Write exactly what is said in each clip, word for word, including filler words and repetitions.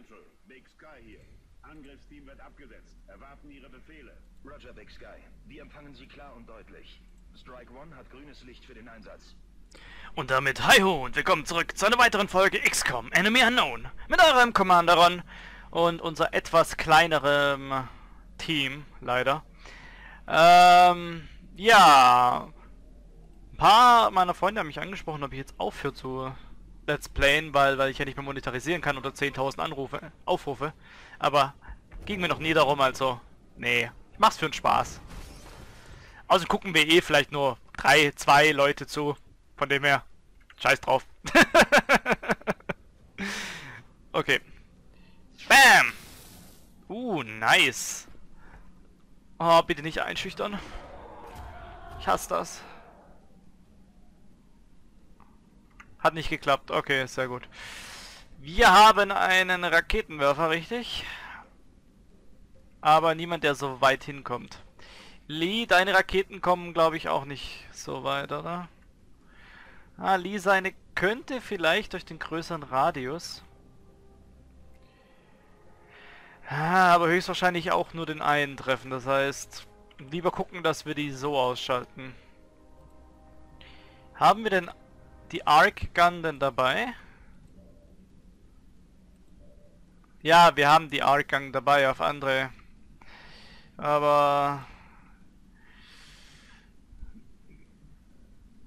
Central. Big Sky hier. Angriffsteam wird abgesetzt. Erwarten Ihre Befehle. Roger, Big Sky. Wir empfangen Sie klar und deutlich. Strike One hat grünes Licht für den Einsatz. Und damit hi-ho und willkommen zurück zu einer weiteren Folge X COM Enemy Unknown. Mit eurem Commander Ron und unser etwas kleinerem Team, leider. Ähm, ja. Ein paar meiner Freunde haben mich angesprochen, ob ich jetzt aufhöre zu Let's Playen, weil, weil ich ja nicht mehr monetarisieren kann unter zehntausend Anrufe, Aufrufe. Aber ging mir noch nie darum, also, nee, ich mach's für den Spaß. Also gucken wir eh vielleicht nur drei, zwei Leute zu, von dem her, scheiß drauf. Okay. Bam! Uh, nice. Oh, bitte nicht einschüchtern. Ich hasse das. Hat nicht geklappt. Okay, sehr gut. Wir haben einen Raketenwerfer, richtig? Aber niemand, der so weit hinkommt. Lee, deine Raketen kommen, glaube ich, auch nicht so weit, oder? Ah, Lee seine könnte vielleicht durch den größeren Radius. Ah, aber höchstwahrscheinlich auch nur den einen treffen. Das heißt, lieber gucken, dass wir die so ausschalten. Haben wir denn die Arc Gun denn dabei? Ja, wir haben die Arc Gun dabei auf andere. Aber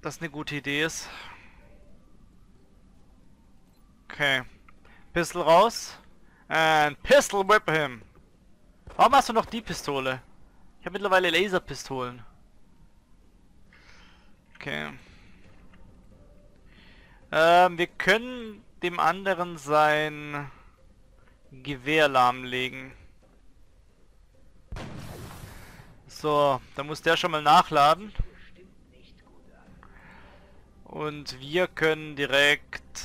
das eine gute Idee ist. Okay. Pistol raus. And Pistol Whip him. Warum hast du noch die Pistole? Ich habe mittlerweile Laserpistolen. Okay. Ähm, wir können dem anderen sein Gewehr lahmlegen. So, dann muss der schon mal nachladen. Und wir können direkt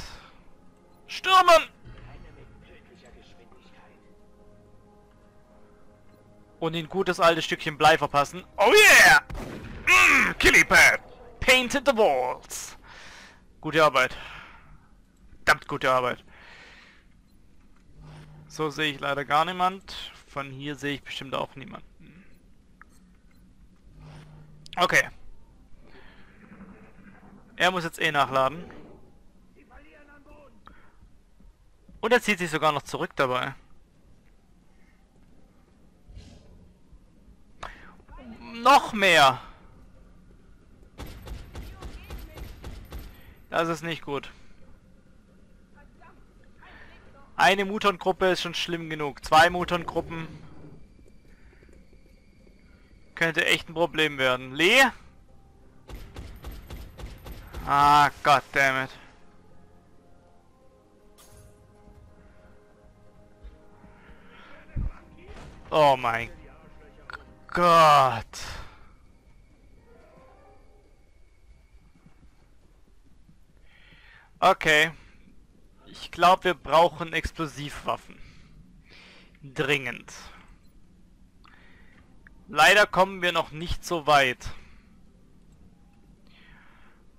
stürmen! Und ein gutes altes Stückchen Blei verpassen. Oh yeah! Mm, Kilipe! Painted the walls! Gute Arbeit. Verdammt gute Arbeit. So sehe ich leider gar niemand. Von hier sehe ich bestimmt auch niemanden. Okay. Er muss jetzt eh nachladen. Und er zieht sich sogar noch zurück dabei. Noch mehr! Das ist nicht gut. Eine Muton-Gruppe ist schon schlimm genug. Zwei Muton-Gruppen könnte echt ein Problem werden. Lee? Ah, goddammit. Oh mein Gott. Okay. Ich glaube, wir brauchen Explosivwaffen. Dringend. Leider kommen wir noch nicht so weit.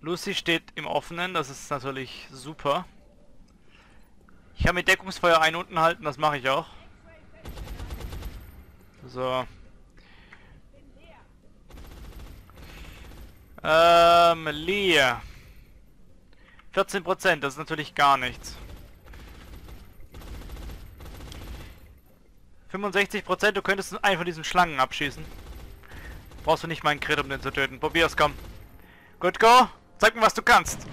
Lucy steht im Offenen, das ist natürlich super. Ich kann mit Deckungsfeuer einen unten halten, das mache ich auch. So. Ähm, Lee. vierzehn Prozent, das ist natürlich gar nichts. fünfundsechzig Prozent, du könntest einen von diesen Schlangen abschießen. Brauchst du nicht meinen Crit, um den zu töten. Probier's, komm. Goodgo, zeig mir, was du kannst.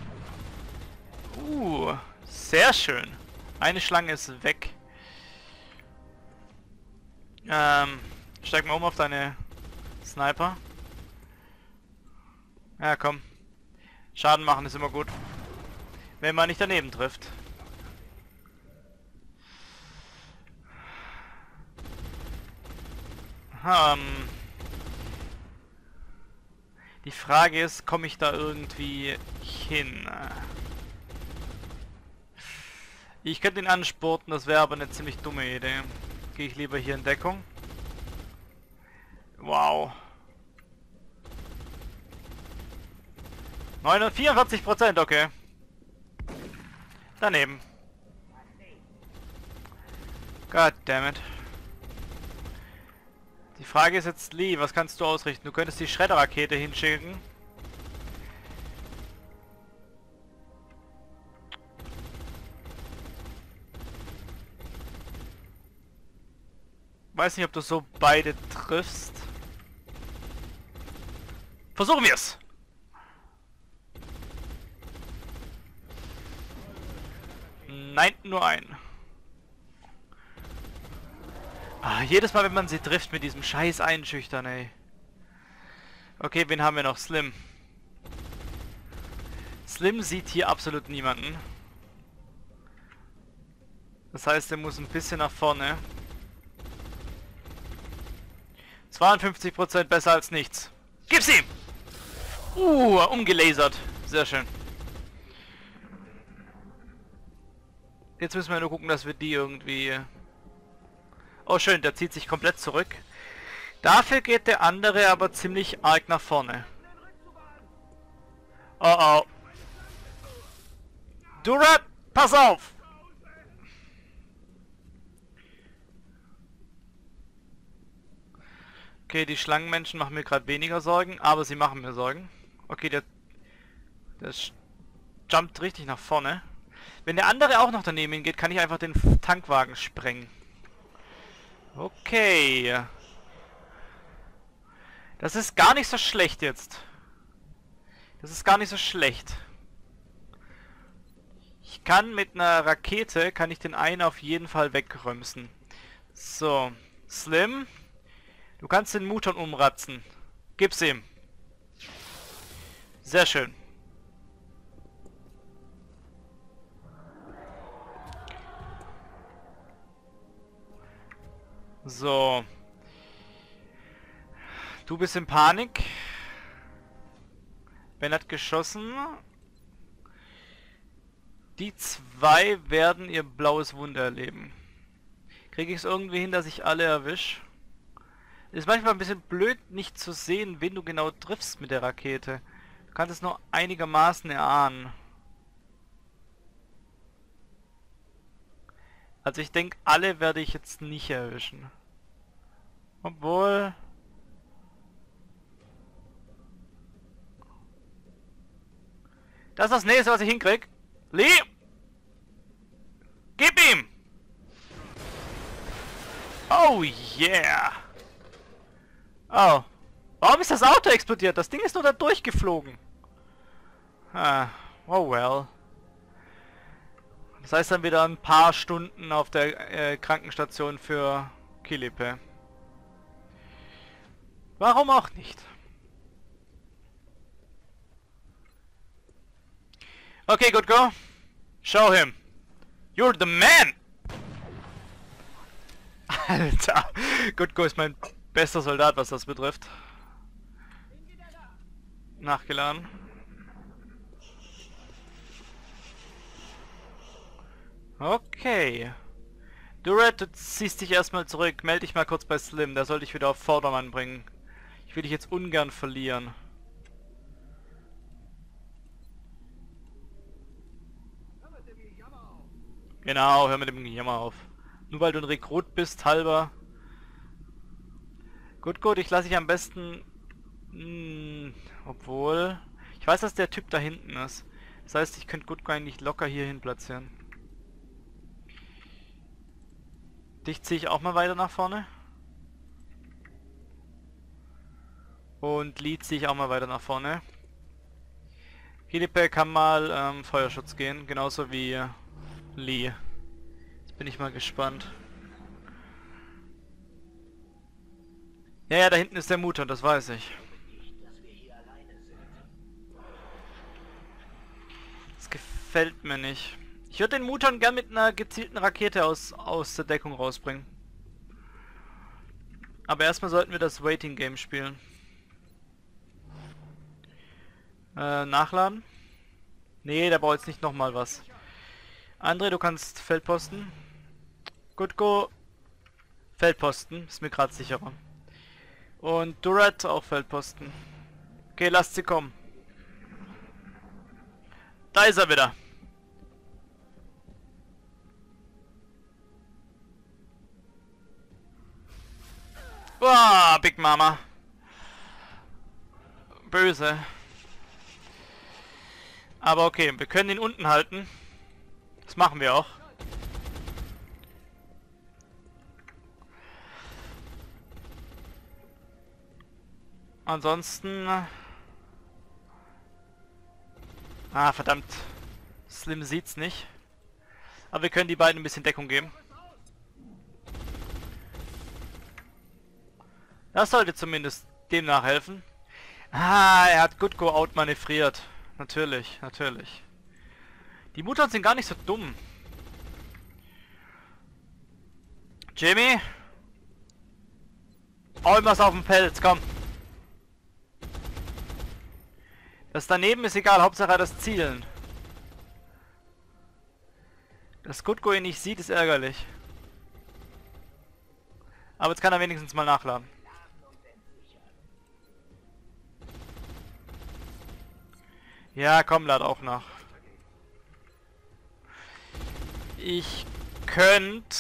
Uh, sehr schön. Eine Schlange ist weg. Ähm, steig mal um auf deine Sniper. Ja, komm. Schaden machen ist immer gut. Wenn man nicht daneben trifft. Hm. Die Frage ist, komme ich da irgendwie hin? Ich könnte ihn ansporten, das wäre aber eine ziemlich dumme Idee. Gehe ich lieber hier in Deckung. Wow. neunhundertvierundvierzig Prozent, okay. Daneben. Goddammit. Die Frage ist jetzt, Lee, was kannst du ausrichten? Du könntest die Schredderrakete hinschicken. Weiß nicht, ob du so beide triffst. Versuchen wir es! Nein, nur ein. Ah, jedes Mal, wenn man sie trifft mit diesem Scheiß einschüchtern, ey. Okay, wen haben wir noch? Slim. Slim sieht hier absolut niemanden. Das heißt, er muss ein bisschen nach vorne. zweiundfünfzig Prozent besser als nichts. Gib's ihm! Uh, umgelasert. Sehr schön. Jetzt müssen wir nur gucken, dass wir die irgendwie... Oh schön, der zieht sich komplett zurück. Dafür geht der andere aber ziemlich arg nach vorne. Oh oh. Durap, pass auf! Okay, die Schlangenmenschen machen mir gerade weniger Sorgen, aber sie machen mir Sorgen. Okay, der, der jumpt richtig nach vorne. Wenn der andere auch noch daneben hingeht, kann ich einfach den Tankwagen sprengen. Okay. Das ist gar nicht so schlecht jetzt. Das ist gar nicht so schlecht. Ich kann mit einer Rakete, kann ich den einen auf jeden Fall wegrömsen. So, Slim. Du kannst den Muton umratzen. Gib's ihm. Sehr schön. So. Du bist in Panik. Ben hat geschossen. Die zwei werden ihr blaues Wunder erleben. Kriege ich es irgendwie hin, dass ich alle erwische? Ist manchmal ein bisschen blöd, nicht zu sehen, wen du genau triffst mit der Rakete. Du kannst es nur einigermaßen erahnen. Also ich denke, alle werde ich jetzt nicht erwischen. Obwohl... Das ist das nächste, was ich hinkriege. Lee! Gib ihm! Oh yeah! Oh. Warum ist das Auto explodiert? Das Ding ist nur da durchgeflogen. Ah. Oh well. Das heißt dann wieder ein paar Stunden auf der äh, Krankenstation für Kilipe. Warum auch nicht? Okay, Goodgo. Show him. You're the man! Alter. Goodgo ist mein... bester Soldat, was das betrifft. Nachgeladen. Okay. Durap, du ziehst dich erstmal zurück. Melde dich mal kurz bei Slim. Da sollte ich wieder auf Vordermann bringen. Ich will dich jetzt ungern verlieren. Genau, hör mit dem Gejammer auf. Nur weil du ein Rekrut bist, halber. Gut, gut, ich lasse dich am besten... Mh, obwohl... Ich weiß, dass der Typ da hinten ist. Das heißt, ich könnte Goodgo eigentlich locker hierhin platzieren. Dich ziehe ich auch mal weiter nach vorne. Und Lee ziehe ich auch mal weiter nach vorne. Philipe kann mal ähm, Feuerschutz gehen, genauso wie Lee. Jetzt bin ich mal gespannt. Ja, ja, da hinten ist der Muton, das weiß ich. Das gefällt mir nicht. Ich würde den Muton gern mit einer gezielten Rakete aus, aus der Deckung rausbringen. Aber erstmal sollten wir das Waiting Game spielen. Äh, nachladen? Nee, da braucht jetzt nicht nochmal was. André, du kannst Feldposten. Goodgo. Feldposten, ist mir gerade sicherer. Und Durap auch Feldposten. Okay, lasst sie kommen. Da ist er wieder. Boah, Big Mama. Böse. Aber okay, wir können ihn unten halten. Das machen wir auch. Ansonsten... Ah, verdammt. Slim sieht's nicht. Aber wir können die beiden ein bisschen Deckung geben. Das sollte zumindest dem nachhelfen. Ah, er hat Goodgo outmanövriert. Natürlich, natürlich. Die Mutons sind gar nicht so dumm. Jimmy! Hau ihm was auf den Pelz, komm! Das daneben ist egal, Hauptsache das Zielen. Dass Goodgo ihn nicht sieht, ist ärgerlich. Aber jetzt kann er wenigstens mal nachladen. Ja, komm, lad auch nach. Ich könnte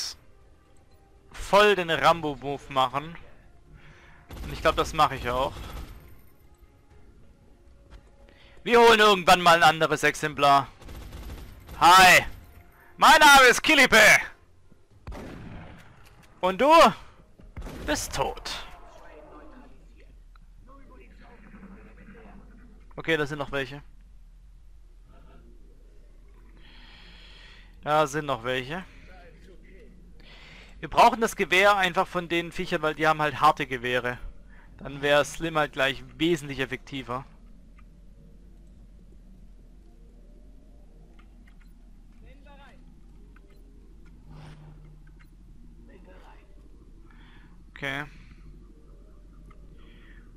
voll den Rambo-Move machen. Und ich glaube, das mache ich auch. Wir holen irgendwann mal ein anderes Exemplar. Hi! Mein Name ist Kilipe! Und du bist tot. Okay, da sind noch welche. Da sind noch welche. Wir brauchen das Gewehr einfach von den Viechern, weil die haben halt harte Gewehre. Dann wäre Slim halt gleich wesentlich effektiver. Okay.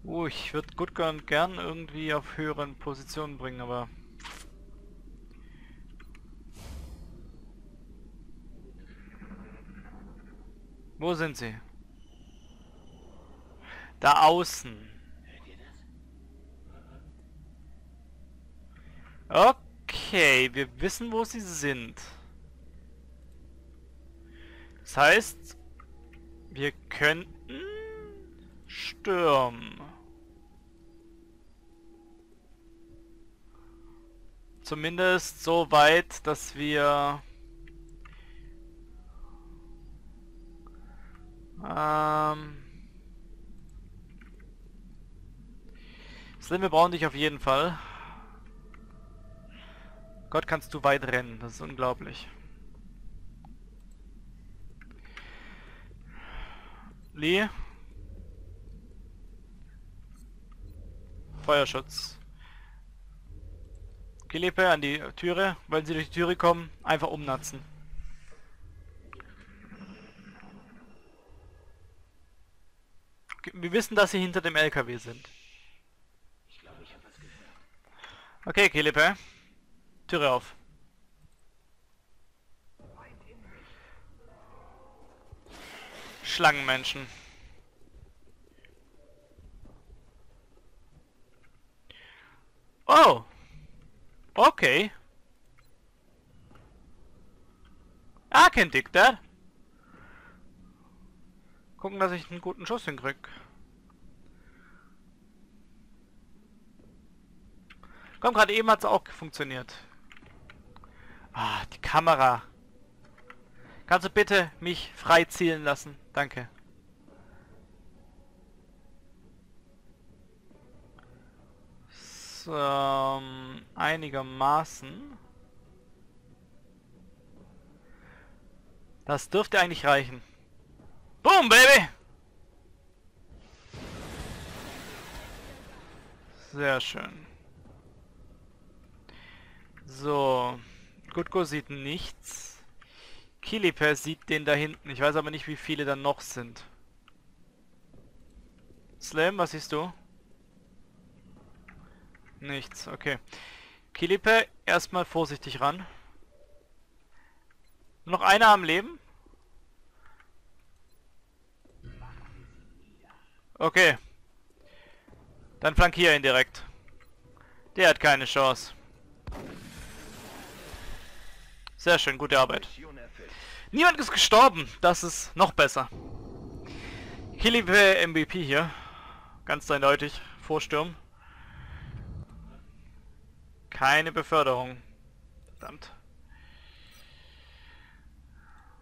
Oh, ich würde Goodgun gern irgendwie auf höheren Positionen bringen, aber... Wo sind sie? Da außen. Okay, wir wissen, wo sie sind. Das heißt... Wir könnten stürmen. Zumindest so weit, dass wir... Ähm... Slim, wir brauchen dich auf jeden Fall. Gott, kannst du weit rennen, das ist unglaublich. Lee. Feuerschutz. Kilipe an die Türe. Wenn sie durch die Türe kommen, einfach umnatzen. Wir wissen, dass sie hinter dem L K W sind. Okay, Kilipe. Türe auf. Schlangenmenschen. Oh! Okay. I can dig that. Gucken, dass ich einen guten Schuss hinkrieg. Komm, gerade eben hat es auch funktioniert. Ah, die Kamera. Kannst du bitte mich frei zielen lassen? Danke. So, ähm, einigermaßen. Das dürfte eigentlich reichen. Boom, Baby! Sehr schön. So. Goodgo sieht nichts. Kilipe sieht den da hinten. Ich weiß aber nicht, wie viele dann noch sind. Slim, was siehst du? Nichts, okay. Kilipe, erstmal vorsichtig ran. Nur noch einer am Leben? Okay. Dann flankier ihn direkt. Der hat keine Chance. Sehr schön, gute Arbeit. Niemand ist gestorben, das ist noch besser. Kilipe M V P hier. Ganz eindeutig. Vorsturm. Keine Beförderung. Verdammt.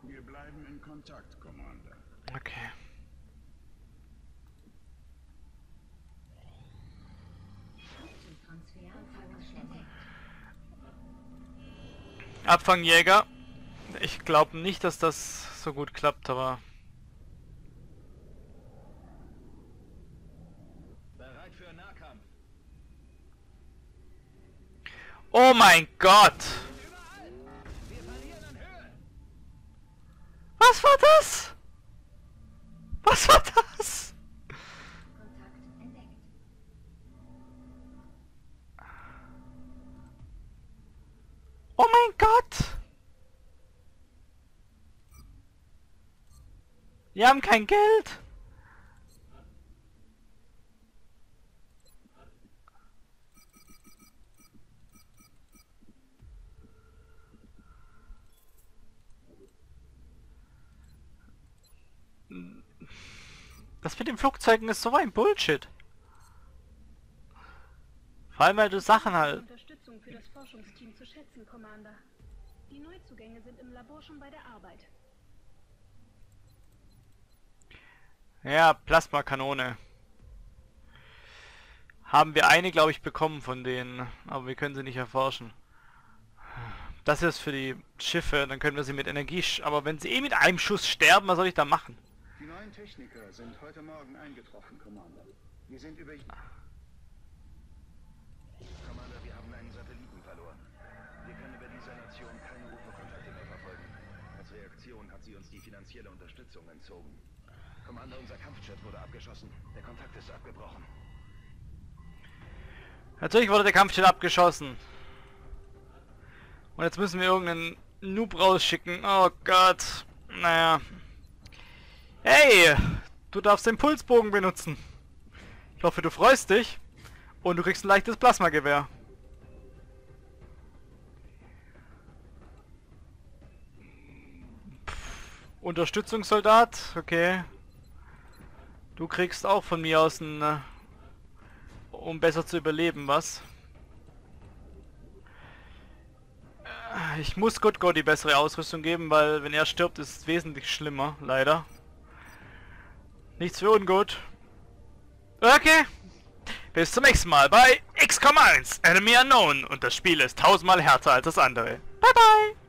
Wir bleiben in Kontakt, Commander. Okay. Abfangjäger. Ich glaube nicht, dass das so gut klappt, aber... Bereit für Nahkampf. Oh mein Gott! Wir verlieren an Höhe. Was war das? Was war das? Oh mein Gott! Wir haben kein Geld! Das mit den Flugzeugen ist so ein Bullshit! Vor allem, weil du Sachen halt... für das Forschungsteam zu schätzen, Commander. Die Neuzugänge sind im Labor schon bei der Arbeit. Ja, Plasmakanone. Haben wir eine, glaube ich, bekommen von denen, aber wir können sie nicht erforschen. Das ist für die Schiffe, dann können wir sie mit Energie... sch- aber wenn sie eh mit einem Schuss sterben, was soll ich da machen? Die neuen Techniker sind heute Morgen eingetroffen, Commander. Wir sind über... Commander, wir haben einen Satelliten verloren. Wir können über diese Nation keine U F O-Kontakte mehr verfolgen. Als Reaktion hat sie uns die finanzielle Unterstützung entzogen. Commander, unser Kampfjet wurde abgeschossen. Der Kontakt ist abgebrochen. Natürlich wurde der Kampfjet abgeschossen. Und jetzt müssen wir irgendeinen Noob rausschicken. Oh Gott. Naja. Hey, du darfst den Pulsbogen benutzen. Ich hoffe, du freust dich. Und du kriegst ein leichtes Plasmagewehr. Unterstützungssoldat, okay. Du kriegst auch von mir aus ein... Äh, um besser zu überleben, was? Äh, ich muss Goodgo die bessere Ausrüstung geben, weil wenn er stirbt, ist es wesentlich schlimmer, leider. Nichts für ungut. Okay. Bis zum nächsten Mal bei X COM eins Enemy Unknown und das Spiel ist tausendmal härter als das andere. Bye bye!